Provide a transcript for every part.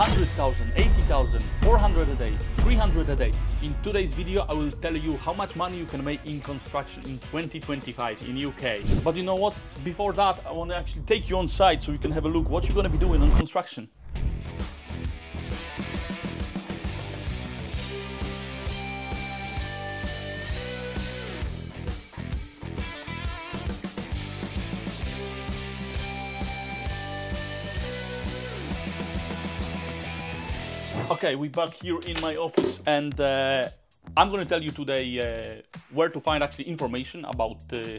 100,000, 80,000, 400 a day, 300 a day. In today's video, I will tell you how much money you can make in construction in 2025 in UK. But you know what? Before that, I want to actually take you on site so you can have a look what you're going to be doing on construction. Okay, we're back here in my office, and I'm going to tell you today where to find actually information about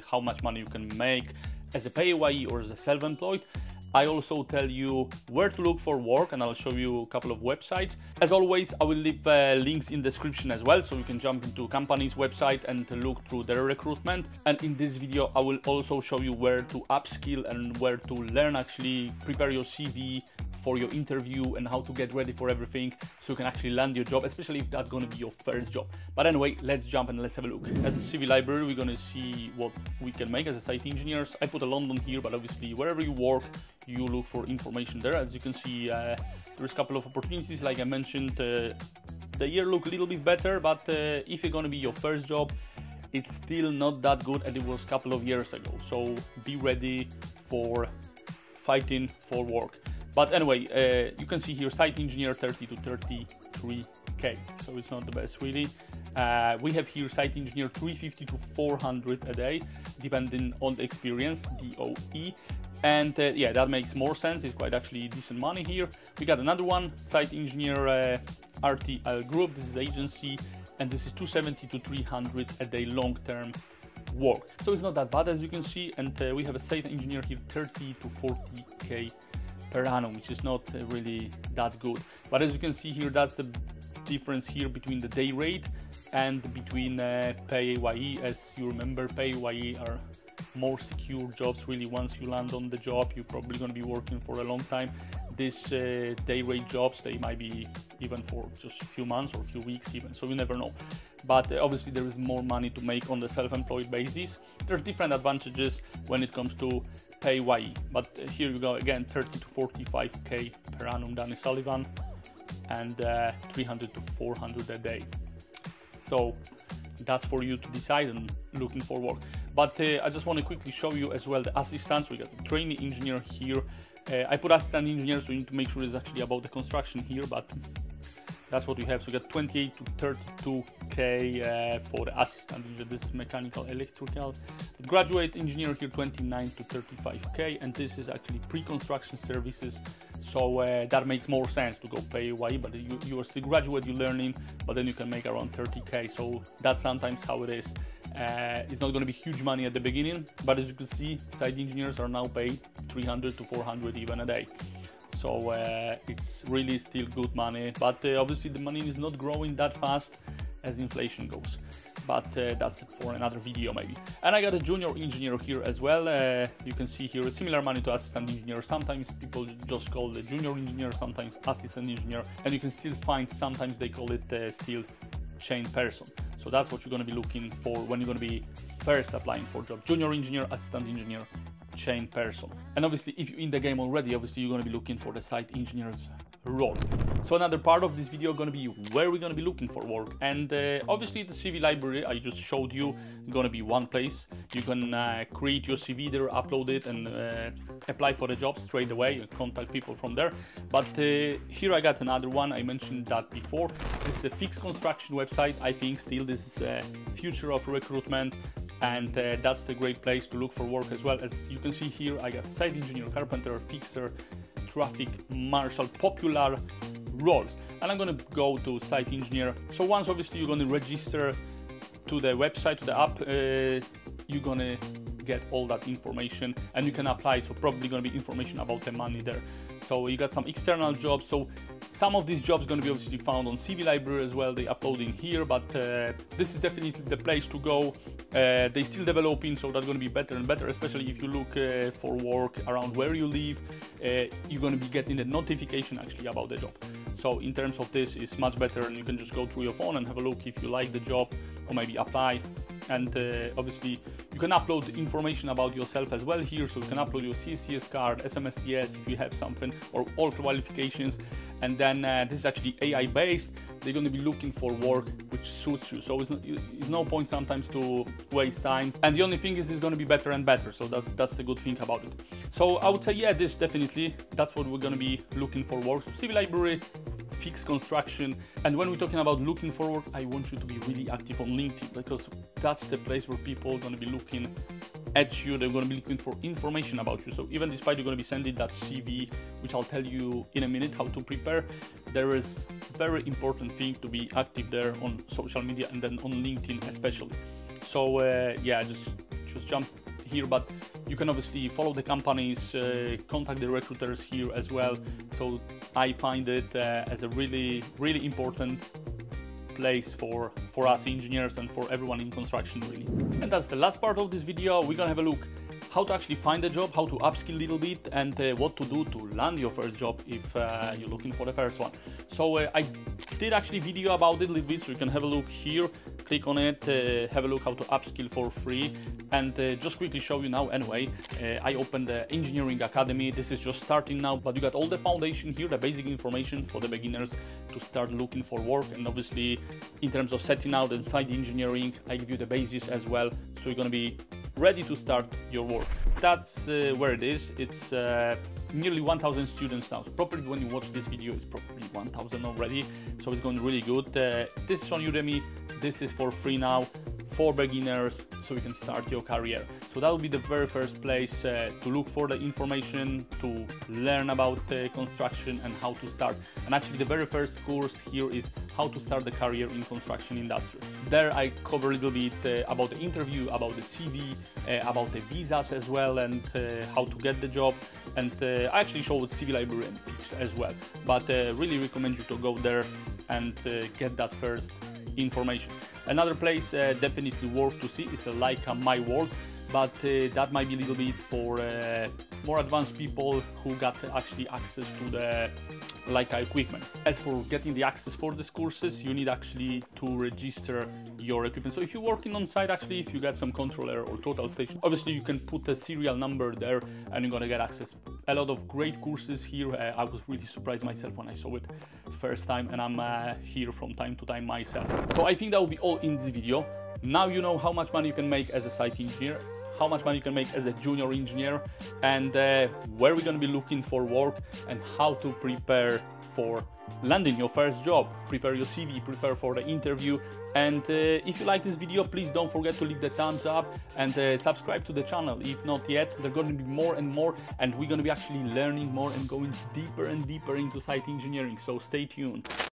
how much money you can make as a PAYE or as a self-employed. I also tell you where to look for work, and I'll show you a couple of websites. As always, I will leave links in description as well, so you can jump into companies' website and look through their recruitment. And in this video, I will also show you where to upskill and where to learn, actually prepare your CV for your interview and how to get ready for everything so you can actually land your job, especially if that's going to be your first job. But anyway, let's jump and let's have a look. At the CV Library, we're going to see what we can make as a site engineers. I put a London here, but obviously wherever you work, you look for information there. As you can see, there's a couple of opportunities. Like I mentioned, the year look a little bit better, but if it's going to be your first job, it's still not that good, and it was a couple of years ago. So be ready for fighting for work. But anyway, you can see here site engineer 30 to 33k, so it's not the best really. We have here site engineer 350 to 400 a day, depending on the experience, DOE. And yeah, that makes more sense. It's quite actually decent money here. We got another one, site engineer RTL Group. This is agency, and this is 270 to 300 a day long-term work. So it's not that bad, as you can see. And we have a site engineer here 30 to 40k per annum, which is not really that good. But as you can see here, that's the difference here between the day rate and between PAYE. As you remember, PAYE are more secure jobs really. Once you land on the job, you're probably going to be working for a long time. These day rate jobs, they might be even for just a few months or a few weeks even, so you never know. But obviously there is more money to make on the self-employed basis. There are different advantages when it comes to PAYE, but here you go again, 30 to 45k per annum, Danny Sullivan, and 300 to 400 a day. So that's for you to decide and looking for work. But I just want to quickly show you as well the assistants. We got the trainee engineer here. I put assistant engineer, so you need to make sure it's actually about the construction here, but that's what we have. So we got 28 to 32k for the assistant engineer. This is mechanical, electrical. The graduate engineer here, 29 to 35k, and this is actually pre-construction services. So that makes more sense to go PAYE, but you are still graduate, you're learning, but then you can make around 30k. So that's sometimes how it is. It's not going to be huge money at the beginning, but as you can see, site engineers are now paid 300 to 400 even a day. So it's really still good money, but obviously the money is not growing that fast as inflation goes. But that's for another video maybe. And I got a junior engineer here as well. You can see here similar money to assistant engineer. Sometimes people just call the junior engineer, sometimes assistant engineer, and you can still find, sometimes they call it still chain person. So that's what you're going to be looking for when you're going to be first applying for job: junior engineer, assistant engineer, chain person. And obviously if you're in the game already, obviously you're going to be looking for the site engineers role. So another part of this video going to be where we're going to be looking for work. And obviously the CV Library I just showed you going to be one place you can create your CV there, upload it, and apply for the job straight away. You contact people from there. But here I got another one. I mentioned that before. This is a Fixed Construction website. I think still this is a future of recruitment, and that's the great place to look for work as well. As you can see here, I got site engineer, carpenter, fixer, traffic marshal, popular roles. And I'm going to go to site engineer. So once obviously you're going to register to the website, to the app, you're going to get all that information and you can apply. So probably going to be information about the money there. So you got some external jobs. So some of these jobs going to be obviously found on CV Library as well. They upload in here, but this is definitely the place to go. They still developing, so that's going to be better and better, especially if you look for work around where you live. You're going to be getting the notification actually about the job. So in terms of this, it's much better, and you can just go through your phone and have a look if you like the job or maybe apply. And obviously you can upload information about yourself as well here. So you can upload your CCS card, SMSDS if you have something, or all qualifications. And then this is actually AI based. They're going to be looking for work which suits you. So it's no point sometimes to waste time. And the only thing is, it's going to be better and better. So that's the good thing about it. So I would say, yeah, this definitely, that's what we're going to be looking for work. So CV Library, Fixed Construction. And when we're talking about looking for work, I want you to be really active on LinkedIn, because that's the place where people are going to be looking at you. They're going to be looking for information about you. So even despite you're going to be sending that CV, which I'll tell you in a minute how to prepare, there is very important thing to be active there on social media, and then on LinkedIn especially. So yeah, just jump here, but you can obviously follow the companies, contact the recruiters here as well. So I find it as a really, really important place for us engineers and for everyone in construction, really. And that's the last part of this video. We're gonna have a look how to actually find a job, how to upskill a little bit, and what to do to land your first job if you're looking for the first one. So I did actually video about it a little bit, so you can have a look here, click on it, have a look how to upskill for free. And just quickly show you now anyway, I opened the Engineering Academy. This is just starting now, but you got all the foundation here, the basic information for the beginners to start looking for work. And obviously in terms of setting out and site engineering, I give you the basis as well, so you're gonna be ready to start your work. That's where it is. It's nearly 1,000 students now. So probably when you watch this video, it's probably 1,000 already. So it's going really good. This is on Udemy. This is for free now for beginners, so you can start your career. So that will be the very first place to look for the information, to learn about construction and how to start. And actually the very first course here is how to start the career in construction industry. There I cover a little bit about the interview, about the CV, about the visas as well, and how to get the job. And I actually showed CV Library and Fixed as well, but really recommend you to go there and get that first information. Another place definitely worth to see is Leica MyWorld, but that might be a little bit for more advanced people who got actually access to the Leica equipment. As for getting the access for these courses, you need actually to register your equipment. So if you're working on site, actually, if you got some controller or total station, obviously you can put a serial number there and you're gonna get access. A lot of great courses here. I was really surprised myself when I saw it first time, and I'm here from time to time myself. So I think that will be all in this video. Now you know how much money you can make as a site engineer, how much money you can make as a junior engineer, and where we're going to be looking for work, and how to prepare for landing your first job. Prepare your CV, prepare for the interview. And if you like this video, please don't forget to leave the thumbs up and subscribe to the channel. If not yet, there are going to be more and more, and we're going to be actually learning more and going deeper and deeper into site engineering. So stay tuned.